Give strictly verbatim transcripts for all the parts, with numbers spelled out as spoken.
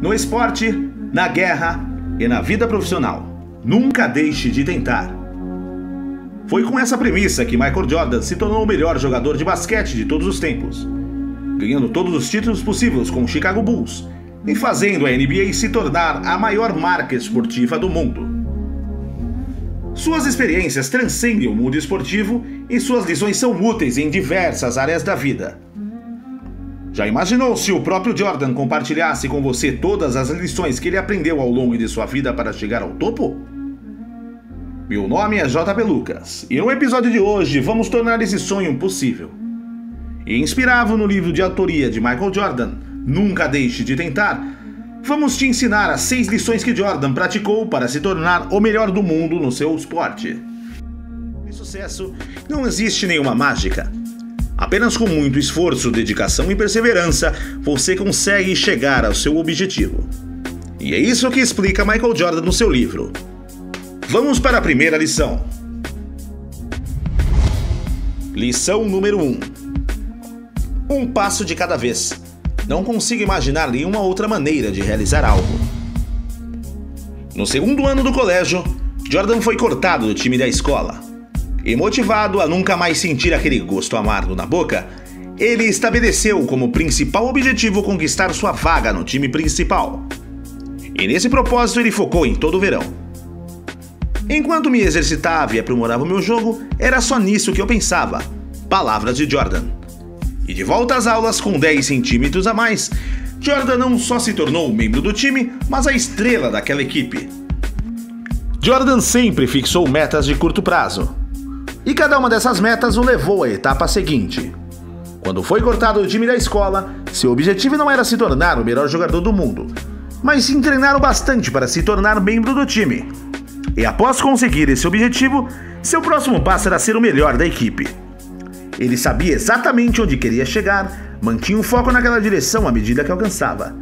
no esporte, na guerra e na vida profissional. Nunca deixe de tentar. Foi com essa premissa que Michael Jordan se tornou o melhor jogador de basquete de todos os tempos, ganhando todos os títulos possíveis com o Chicago Bulls e fazendo a N B A se tornar a maior marca esportiva do mundo. Suas experiências transcendem o mundo esportivo e suas lições são úteis em diversas áreas da vida. Já imaginou se o próprio Jordan compartilhasse com você todas as lições que ele aprendeu ao longo de sua vida para chegar ao topo? Meu nome é J P Lucas, e no episódio de hoje vamos tornar esse sonho possível. Inspirado no livro de autoria de Michael Jordan, Nunca Deixe de Tentar, vamos te ensinar as seis lições que Jordan praticou para se tornar o melhor do mundo no seu esporte. Em sucesso, não existe nenhuma mágica. Apenas com muito esforço, dedicação e perseverança, você consegue chegar ao seu objetivo. E é isso que explica Michael Jordan no seu livro. Vamos para a primeira lição. Lição número um. Um passo de cada vez. Não consigo imaginar nenhuma outra maneira de realizar algo. No segundo ano do colégio, Jordan foi cortado do time da escola. E motivado a nunca mais sentir aquele gosto amargo na boca, ele estabeleceu como principal objetivo conquistar sua vaga no time principal. E nesse propósito ele focou em todo o verão. Enquanto me exercitava e aprimorava o meu jogo, era só nisso que eu pensava. Palavras de Jordan. E de volta às aulas com dez centímetros a mais, Jordan não só se tornou membro do time, mas a estrela daquela equipe. Jordan sempre fixou metas de curto prazo. E cada uma dessas metas o levou à etapa seguinte. Quando foi cortado do time da escola, seu objetivo não era se tornar o melhor jogador do mundo, mas se treinar o bastante para se tornar membro do time. E após conseguir esse objetivo, seu próximo passo era ser o melhor da equipe. Ele sabia exatamente onde queria chegar, mantinha o foco naquela direção à medida que alcançava.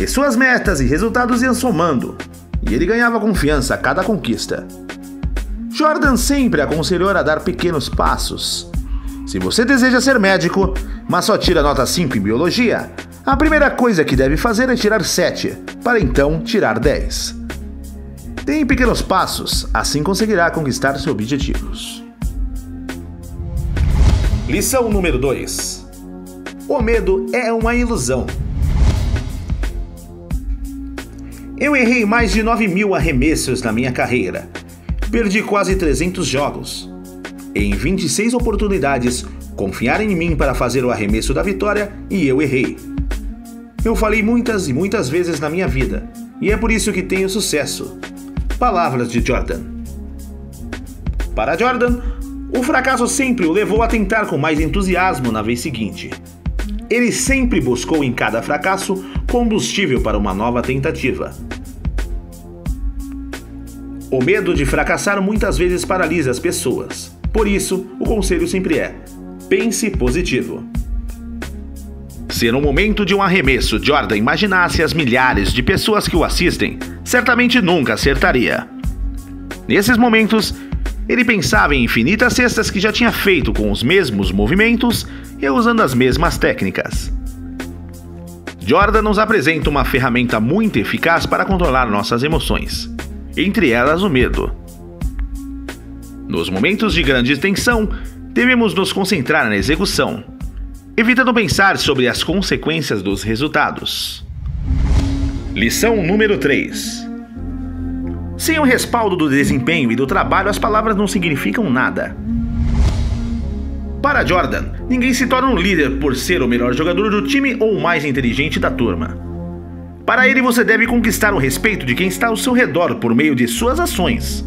E suas metas e resultados iam somando, e ele ganhava confiança a cada conquista. Jordan sempre aconselhou a dar pequenos passos. Se você deseja ser médico, mas só tira nota cinco em biologia, a primeira coisa que deve fazer é tirar sete, para então tirar dez. Dê em pequenos passos, assim conseguirá conquistar seus objetivos. Lição número dois. O medo é uma ilusão. Eu errei mais de nove mil arremessos na minha carreira. Perdi quase trezentos jogos. Em vinte e seis oportunidades, confiaram em mim para fazer o arremesso da vitória e eu errei. Eu falei muitas e muitas vezes na minha vida, e é por isso que tenho sucesso. Palavras de Jordan. Para Jordan, o fracasso sempre o levou a tentar com mais entusiasmo na vez seguinte. Ele sempre buscou em cada fracasso combustível para uma nova tentativa. O medo de fracassar muitas vezes paralisa as pessoas. Por isso, o conselho sempre é: pense positivo. Se no momento de um arremesso Jordan imaginasse as milhares de pessoas que o assistem, certamente nunca acertaria. Nesses momentos, ele pensava em infinitas cestas que já tinha feito com os mesmos movimentos e usando as mesmas técnicas. Jordan nos apresenta uma ferramenta muito eficaz para controlar nossas emoções, entre elas o medo. Nos momentos de grande tensão, devemos nos concentrar na execução, evitando pensar sobre as consequências dos resultados. Lição número três. Sem o respaldo do desempenho e do trabalho, as palavras não significam nada. Para Jordan, ninguém se torna um líder por ser o melhor jogador do time ou o mais inteligente da turma. Para ele, você deve conquistar o respeito de quem está ao seu redor por meio de suas ações.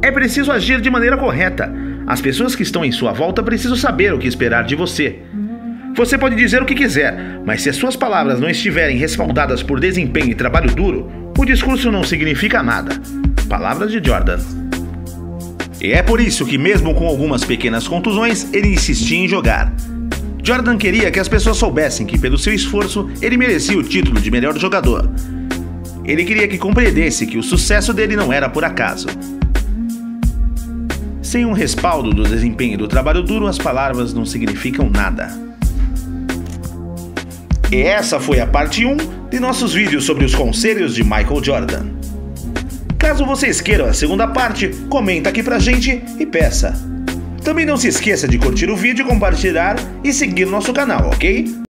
É preciso agir de maneira correta. As pessoas que estão em sua volta precisam saber o que esperar de você. Você pode dizer o que quiser, mas se as suas palavras não estiverem respaldadas por desempenho e trabalho duro, o discurso não significa nada. Palavras de Jordan. E é por isso que, mesmo com algumas pequenas contusões, ele insistia em jogar. Jordan queria que as pessoas soubessem que, pelo seu esforço, ele merecia o título de melhor jogador. Ele queria que compreendesse que o sucesso dele não era por acaso. Sem um respaldo do desempenho e do trabalho duro, as palavras não significam nada. E essa foi a parte um de nossos vídeos sobre os conselhos de Michael Jordan. Caso vocês queiram a segunda parte, comenta aqui pra gente e peça. Também não se esqueça de curtir o vídeo, compartilhar e seguir nosso canal, ok?